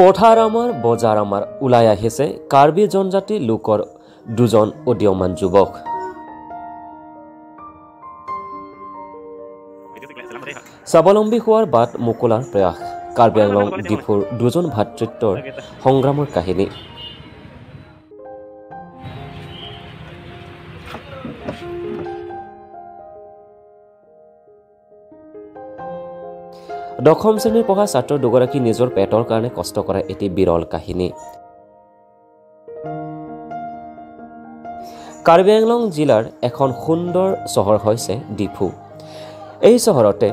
পথাৰ আমাৰ বজাৰ আমাৰ উলাই আহিছে কাৰ্বি জনজাতি লোকৰ দুজন উদীয়মান যুৱক। স্বাৱলম্বী হোৱাৰ বাট মুকলাৰ প্ৰয়াস কাৰ্বি আংলং দ্বীপৰ দুজন ভাতৃত্বৰ সংগ্ৰামৰ কাহিনী। দশম শ্ৰেণীৰ পঢ়া ছাত্ৰ দুগৰাকী নিজৰ পেটৰ কাৰণে কষ্ট কৰা এটি বিৰল কাহিনী। কাৰ্বি আংলং জিলাৰ এখন সুন্দৰ চহৰ হৈছে ডিফু। এই চহৰতে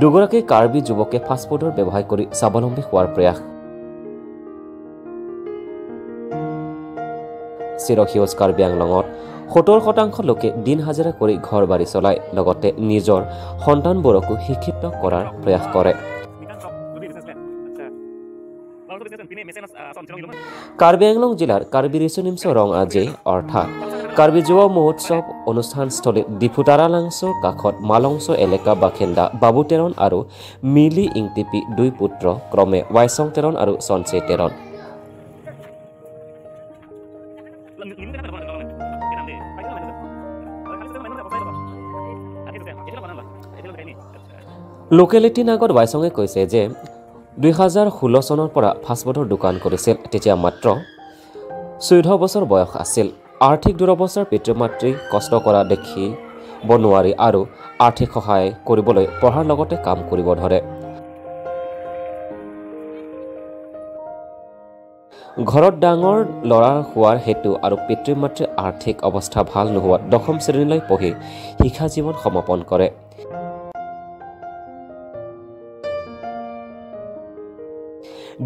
দুগৰাকী কাৰ্বি যুৱকে ফাষ্টফুডৰ ব্যৱসায় কৰি স্বাৱলম্বী হোৱাৰ প্ৰয়াস। চিৰসেউজ কাৰ্বি আংলঙৰ ৭০% লোকে দিন হাজিৰা কৰি ঘৰ বাৰী চলায়, লগতে নিজৰ সন্তানবোৰকো শিক্ষিত কৰাৰ প্ৰয়াস কৰে। কাৰ্বি আংলং জিলাৰ কাৰ্বি ৰিচুনিমছ ৰং আজি অৰ্থাৎ কাৰ্বি যুৱ মহোৎসৱ অনুষ্ঠানস্থলীত ডিফুতাৰালাংছ কাষত মালংছ এলেকা বাসিন্দা বাবু তেৰণ আৰু মিলি ইংটিপি দুই পুত্ৰ ক্ৰমে ৱাইচং তেৰণ আৰু সঞ্চয় তেৰণ লোকেলিটি নাগত ৱাইচঙে কৈছে যে ২০১৬ চনৰ পৰা ফাষ্টফুডৰ দোকান কৰিছিল। তেতিয়া মাত্ৰ ১৪ বছৰ বয়স আছিল। আৰ্থিক দুৰৱস্থাৰ পিতৃ মাতৃ কষ্ট কৰা দেখি বনোৱাৰী আৰু আৰ্থিক সহায় কৰিবলৈ পঢ়াৰ লগতে কাম কৰিব ধৰে। ঘৰত ডাঙৰ ল'ৰা হোৱাৰ হেতু আৰু পিতৃ মাতৃৰ আৰ্থিক অৱস্থা ভাল নোহোৱাত ১০ম শ্ৰেণীলৈ পঢ়ি শিক্ষা জীৱন সমাপন কৰে।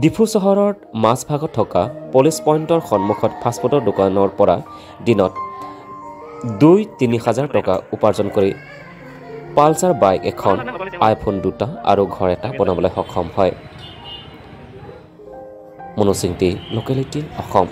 ডিফু চহৰত মাজভাগত থকা পুলিচ পইণ্টৰ সন্মুখত ফাষ্টফুডৰ দোকানৰ পৰা দিনত ২-৩ হাজাৰ টকা উপাৰ্জন কৰি পালচাৰ বাইক এখন, আইফোন ২টা আৰু ঘৰ এটা বনাবলৈ সক্ষম হয়। মনোজ সিংটি, লোকেলিটি, অসম।